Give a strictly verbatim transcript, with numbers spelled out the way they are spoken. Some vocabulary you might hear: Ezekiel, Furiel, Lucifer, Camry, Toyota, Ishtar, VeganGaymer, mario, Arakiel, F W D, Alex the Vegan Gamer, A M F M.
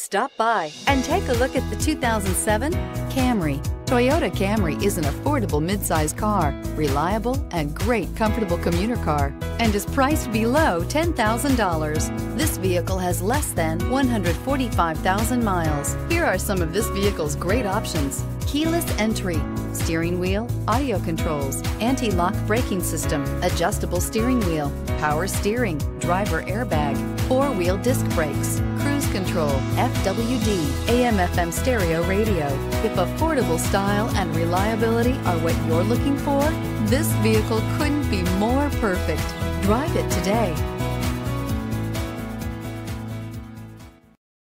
Stop by and take a look at the two thousand seven Camry. Toyota Camry is an affordable midsize car, reliable and great comfortable commuter car, and is priced below ten thousand dollars. This vehicle has less than one hundred forty-five thousand miles. Here are some of this vehicle's great options: keyless entry, steering wheel audio controls, anti-lock braking system, adjustable steering wheel, power steering, driver airbag, four-wheel disc brakes, cruise control, F W D, A M F M stereo radio. If affordable style and reliability are what you're looking for, this vehicle couldn't be more perfect. Drive it today.